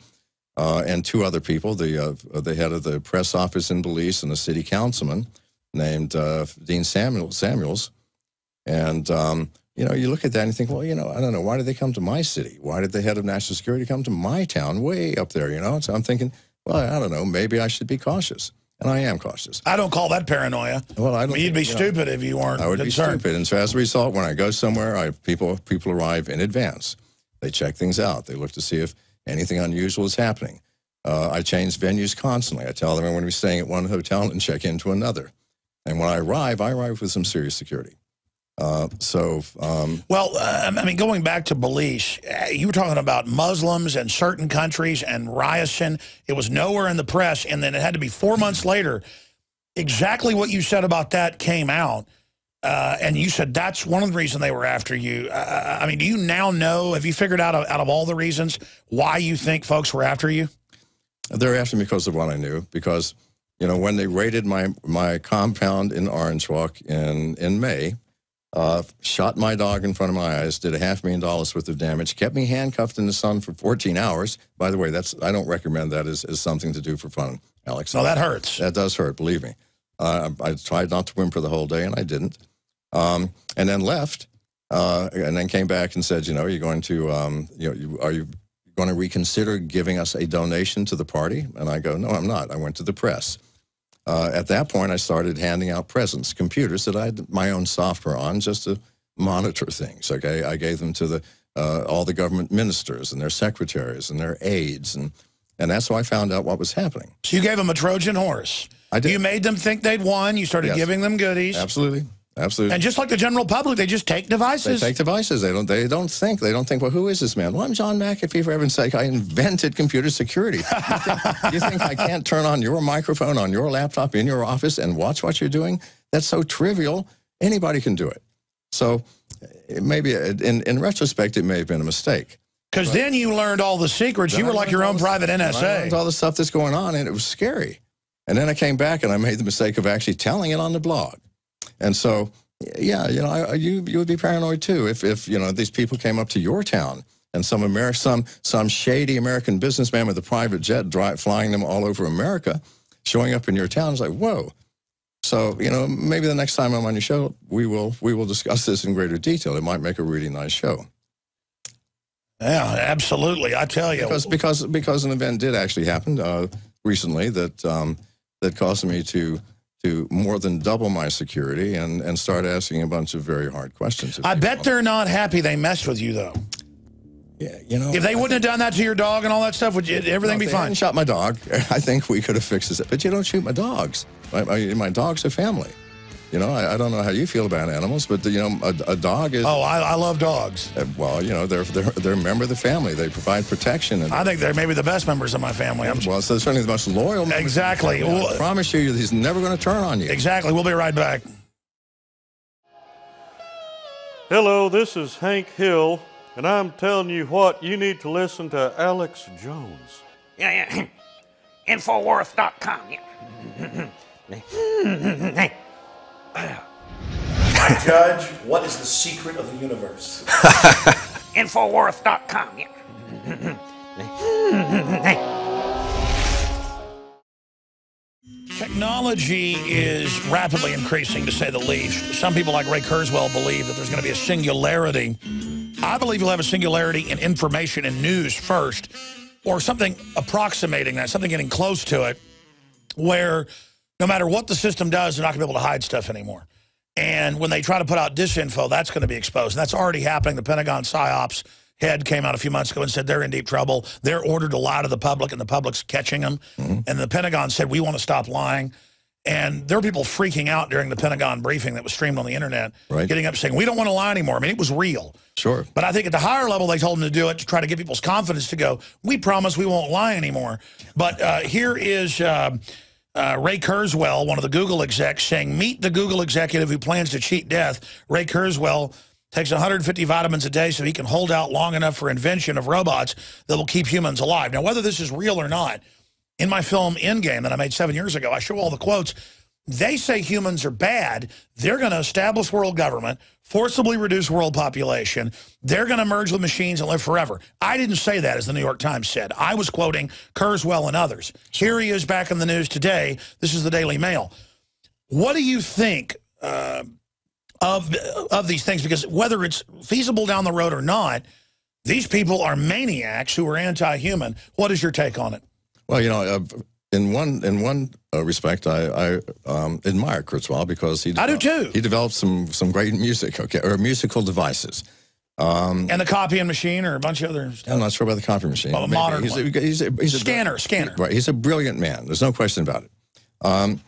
and 2 other people, the head of the press office in Belize and a city councilman named Dean Samuels. And, you know, you look at that and you think, well, you know, I don't know, why did they come to my city? Why did the head of national security come to my town way up there, you know? So I'm thinking, well, I don't know, maybe I should be cautious. And I am cautious. I don't call that paranoia. Well, I don't. You'd be stupid if you weren't concerned. I would be stupid. And so as a result, when I go somewhere, people arrive in advance. They check things out. They look to see if anything unusual is happening. I change venues constantly. I tell them I'm going to be staying at one hotel and check into another. And when I arrive with some serious security. I mean, going back to Belize, you were talking about Muslims and certain countries and Ryerson. It was nowhere in the press, and then it had to be 4 months later. Exactly what you said about that came out. And you said that's one of the reasons they were after you. I mean, do you now know, have you figured out of all the reasons why you think folks were after you? They're after me because of what I knew. Because, you know, when they raided my compound in Orange Walk in May, shot my dog in front of my eyes, did a $500,000 worth of damage, kept me handcuffed in the sun for 14 hours. By the way, I don't recommend that as something to do for fun, Alex. No, that hurts. That does hurt, believe me. I tried not to whimper the whole day, and I didn't. And then left, and then came back and said, you know, you're going to, are you going to reconsider giving us a donation to the party? And I go, no, I'm not. I went to the press. At that point, I started handing out presents, computers that I had my own software on just to monitor things, okay? I gave them to the, all the government ministers and their secretaries and their aides, and that's how I found out what was happening. So you gave them a Trojan horse. I did. You made them think they'd won. You started giving them goodies. Absolutely. Absolutely. And just like the general public, they just take devices. They take devices. They don't think, well, who is this man? Well, I'm John McAfee, for heaven's sake. I invented computer security. You think I can't turn on your microphone on your laptop in your office and watch what you're doing? That's so trivial. Anybody can do it. So maybe in retrospect, it may have been a mistake. Because then you learned all the secrets. You were like your own private NSA. I learned all the stuff that's going on, and it was scary. And then I came back, and I made the mistake of actually telling it on the blog. And so, yeah, you know, you would be paranoid too if you know, these people came up to your town and some shady American businessman with a private jet flying them all over America, showing up in your town. It's like, whoa. So, you know, maybe the next time I'm on your show, we will discuss this in greater detail. It might make a really nice show. Yeah, absolutely. I tell you, because an event did actually happen recently that that caused me to more than double my security and start asking a bunch of very hard questions. I bet they're not happy they messed with you, though. Yeah, you know, if they wouldn't have done that to your dog and all that stuff, would everything be fine? I shot my dog. I think we could have fixed this. But you don't shoot my dogs. My dogs are family. You know, I don't know how you feel about animals, but you know, a dog is. Oh, I love dogs. Well, you know, they're a member of the family. They provide protection. And I think they're maybe the best members of my family. Well, so certainly the most loyal. Exactly. Well, I promise you, he's never going to turn on you. Exactly. We'll be right back. Hello, this is Hank Hill, and I'm telling you what, you need to listen to Alex Jones. Yeah. Infowars.com. Yeah. Judge, what is the secret of the universe? InfowarsStore.com. Technology is rapidly increasing, to say the least. Some people like Ray Kurzweil believe that there's going to be a singularity. I believe you'll have a singularity in information and news first, or something approximating that, something getting close to it, where no matter what the system does, they're not going to be able to hide stuff anymore. And when they try to put out disinfo, that's going to be exposed. And that's already happening. The Pentagon PSYOPs head came out a few months ago and said they're in deep trouble. They're ordered to lie to the public, and the public's catching them. Mm-hmm. And the Pentagon said, we want to stop lying. And there were people freaking out during the Pentagon briefing that was streamed on the internet, getting up saying, we don't want to lie anymore. I mean, it was real. Sure. But I think at the higher level, they told them to do it to try to get people's confidence to go, we promise we won't lie anymore. But here is... Ray Kurzweil, one of the Google execs, saying, meet the Google executive who plans to cheat death. Ray Kurzweil takes 150 vitamins a day so he can hold out long enough for invention of robots that will keep humans alive. Now, whether this is real or not, in my film Endgame that I made 7 years ago, I show all the quotes. They say humans are bad. They're going to establish world government, forcibly reduce world population. They're going to merge with machines and live forever. I didn't say that, as the New York Times said. I was quoting Kurzweil and others. Here he is back in the news today. This is the Daily Mail. What do you think of these things? Because whether it's feasible down the road or not, these people are maniacs who are anti-human. What is your take on it? Well, you know... In one respect, I admire Kurzweil because he He developed some great music, or musical devices, and the copying machine, or a bunch of other stuff. I'm not sure about the copying machine. Well, modern he's a scanner. Right, he's a brilliant man. There's no question about it. I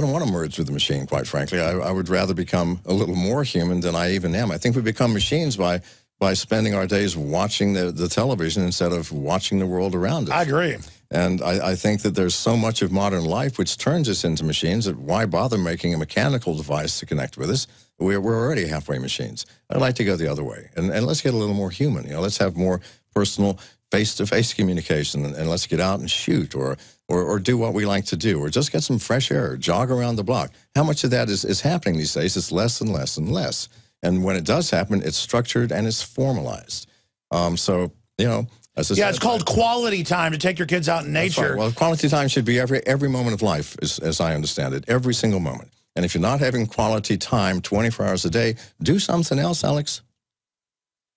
don't want to merge with the machine, quite frankly. I would rather become a little more human than I even am. I think we become machines by spending our days watching the television instead of watching the world around us. I agree. And I think that there's so much of modern life which turns us into machines that why bother making a mechanical device to connect with us? We're already halfway machines. I'd like to go the other way. And let's get a little more human. You know, let's have more personal face-to-face communication, and let's get out and shoot or do what we like to do, or just get some fresh air, or jog around the block. How much of that is happening these days? It's less and less and less. And when it does happen, it's structured and it's formalized. So, you know... Yeah, it's called quality time, to take your kids out in nature. Well, quality time should be every moment of life, as I understand it, every single moment. And if you're not having quality time 24 hours a day, do something else, Alex.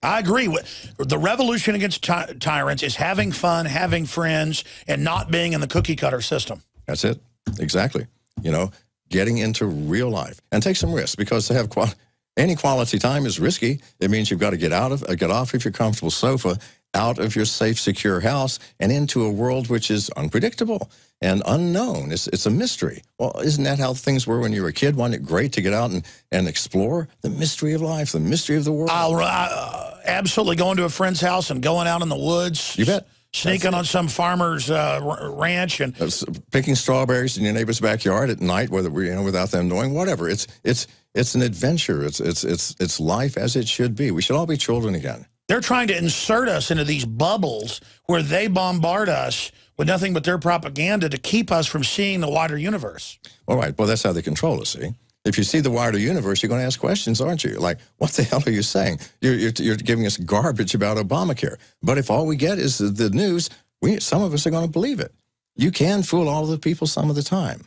I agree with the revolution against tyrants is having fun, having friends, and not being in the cookie cutter system. That's it. Exactly. You know, getting into real life and take some risks, because to have any quality time is risky. It means you've got to get off of your comfortable sofa, out of your safe, secure house, and into a world which is unpredictable and unknown. It's a mystery. Well, isn't that how things were when you were a kid? Wasn't it great to get out and explore the mystery of life, the mystery of the world? Absolutely, going to a friend's house and going out in the woods. You bet. Sneaking on some farmer's ranch and picking strawberries in your neighbor's backyard at night, whether we, you know, without them knowing. Whatever. It's an adventure. It's life as it should be. We should all be children again. They're trying to insert us into these bubbles where they bombard us with nothing but their propaganda to keep us from seeing the wider universe. All right. Well, that's how they control us. See, if you see the wider universe, you're going to ask questions, aren't you? Like, what the hell are you saying? You're giving us garbage about Obamacare. But if all we get is the news, some of us are going to believe it. You can fool all of the people some of the time.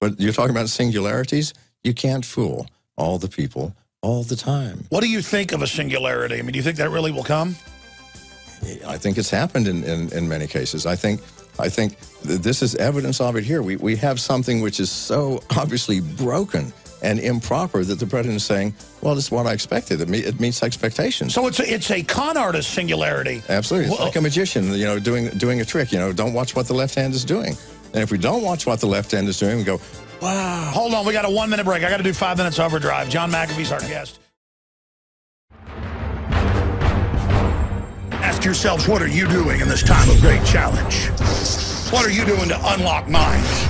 But you're talking about singularities. You can't fool all the people all the time. What do you think of a singularity? I mean, do you think that really will come? I think it's happened in many cases. I think this is evidence of it here. We have something which is so obviously broken and improper that the president is saying, well, this is what I expected. It meets expectations. So it's a con artist singularity. Absolutely. It's like a magician, you know, doing a trick. You know, don't watch what the left hand is doing. And if we don't watch what the left hand is doing, we go, wow. Hold on, we got a 1-minute break. I got to do 5 minutes overdrive. John McAfee's our guest. Ask yourselves, what are you doing in this time of great challenge? What are you doing to unlock minds?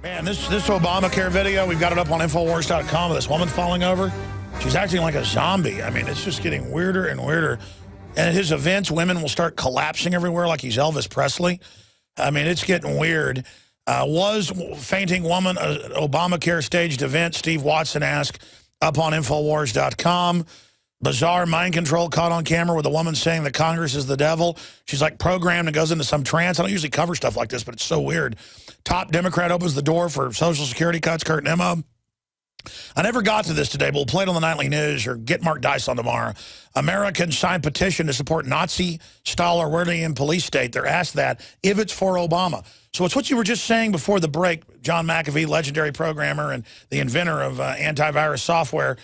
Man, this Obamacare video, we've got it up on InfowarsStore.com, with this woman falling over. She's acting like a zombie. I mean, it's just getting weirder and weirder. And at his events, women will start collapsing everywhere like he's Elvis Presley. I mean, it's getting weird. Was fainting woman an Obamacare staged event? Steve Watson asked, up on InfowarsStore.com. Bizarre mind control caught on camera with a woman saying that Congress is the devil. She's like programmed and goes into some trance. I don't usually cover stuff like this, but it's so weird. Top Democrat opens the door for Social Security cuts, Kurt Nemo. I never got to this today, but we'll play it on the nightly news or get Mark Dyson tomorrow. Americans sign petition to support Nazi-style Iranian police state. They're asked that if it's for Obama. So it's what you were just saying before the break. John McAfee, legendary programmer and the inventor of antivirus software,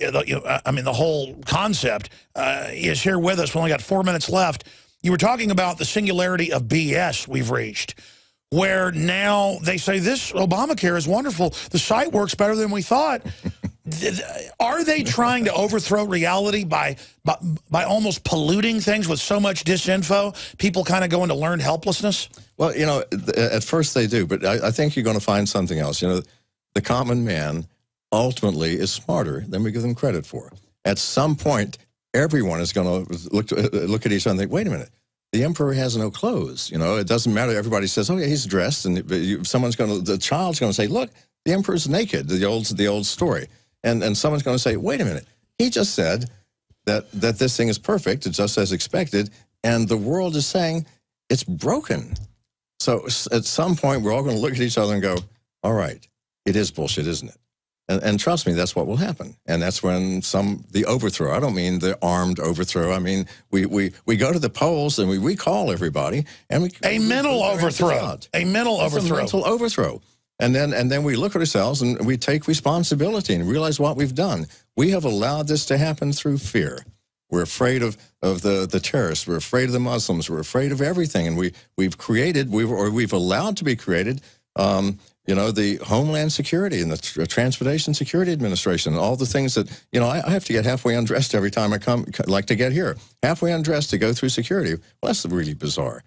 the whole concept is here with us. We only got 4 minutes left. You were talking about the singularity of BS we've reached, where now they say this Obamacare is wonderful. The site works better than we thought. Are they trying to overthrow reality by almost polluting things with so much disinfo? People kind of go into learned helplessness. Well, you know, at first they do, but I think you're going to find something else. You know, the common man ultimately is smarter than we give them credit for. At some point, everyone is going to look at each other and think, wait a minute, the emperor has no clothes. You know, it doesn't matter. Everybody says, oh, yeah, he's dressed. And the child's going to say, look, the emperor's naked, the old story. And someone's going to say, wait a minute, he just said that this thing is perfect, it's just as expected, and the world is saying it's broken. So at some point, we're all going to look at each other and go, all right, it is bullshit, isn't it? And trust me, that's what will happen. And that's when the overthrow, I don't mean the armed overthrow. I mean, we go to the polls and we recall everybody. And a mental overthrow. A mental overthrow. A mental overthrow. And then we look at ourselves and we take responsibility and realize what we've done. We have allowed this to happen through fear. We're afraid of the terrorists. We're afraid of the Muslims. We're afraid of everything. And we've allowed to be created, you know, the Homeland Security and the Transportation Security Administration, all the things that, you know, I have to get halfway undressed every time I come, like to get here, halfway undressed to go through security. Well, that's really bizarre.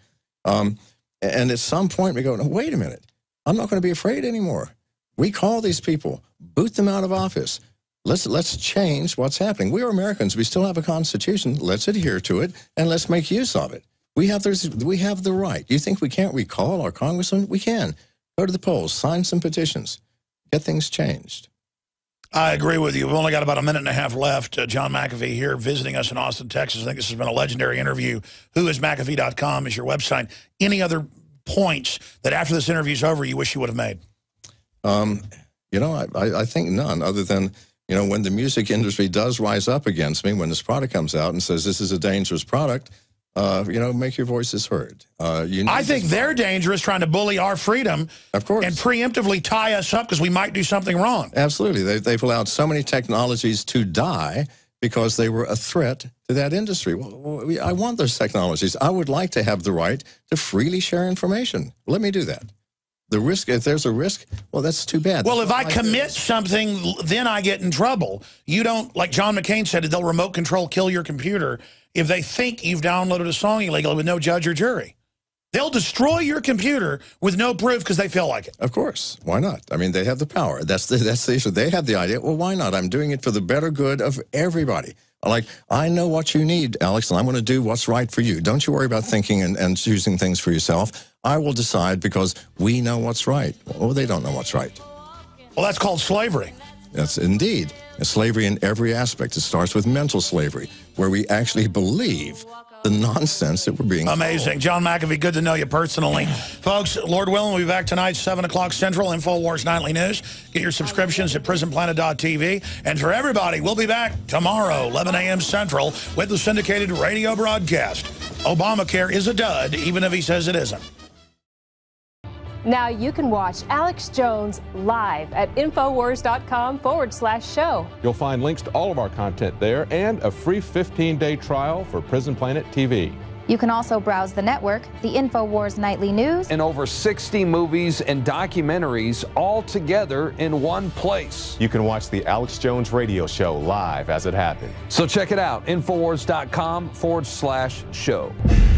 And at some point we go, no, wait a minute, I'm not going to be afraid anymore. Recall these people, boot them out of office. Let's change what's happening. We are Americans. We still have a constitution. Let's adhere to it and let's make use of it. We have the right. You think we can't recall our congressman? We can. Go to the polls, sign some petitions, get things changed. I agree with you. We've only got about a minute and a half left. John McAfee here visiting us in Austin, Texas. I think this has been a legendary interview. Whoismcafee.com is your website. Any other points that after this interview's over you wish you would have made? I think none, other than, you know, when the music industry does rise up against me, when this product comes out and says this is a dangerous product, make your voices heard. I think they're dangerous, trying to bully our freedom, of course, and preemptively tie us up because we might do something wrong. Absolutely. They've allowed so many technologies to die because they were a threat to that industry. Well, I want those technologies. I would like to have the right to freely share information. Let me do that. The risk, if there's a risk, well, that's too bad. Well, if I commit something, then I get in trouble. You don't, like John McCain said, they'll remote control, kill your computer if they think you've downloaded a song illegally with no judge or jury. They'll destroy your computer with no proof because they feel like it. Of course. Why not? I mean, they have the power. That's the issue. They have the idea. Well, why not? I'm doing it for the better good of everybody. Like, I know what you need, Alex, and I'm going to do what's right for you. Don't you worry about thinking and choosing things for yourself. I will decide because we know what's right. Well, they don't know what's right. Well, that's called slavery. That's indeed. It's slavery in every aspect. It starts with mental slavery, where we actually believe the nonsense that we're being told. Amazing. John McAfee, good to know you personally. Folks, Lord willing, we'll be back tonight, 7 o'clock Central, InfoWars Nightly News. Get your subscriptions at PrisonPlanet.tv. And for everybody, we'll be back tomorrow, 11 a.m. Central, with the syndicated radio broadcast. Obamacare is a dud, even if he says it isn't. Now you can watch Alex Jones live at Infowars.com/show. You'll find links to all of our content there and a free 15-day trial for Prison Planet TV. You can also browse the network, the Infowars Nightly News, and over 60 movies and documentaries all together in one place. You can watch the Alex Jones radio show live as it happened. So check it out, Infowars.com/show.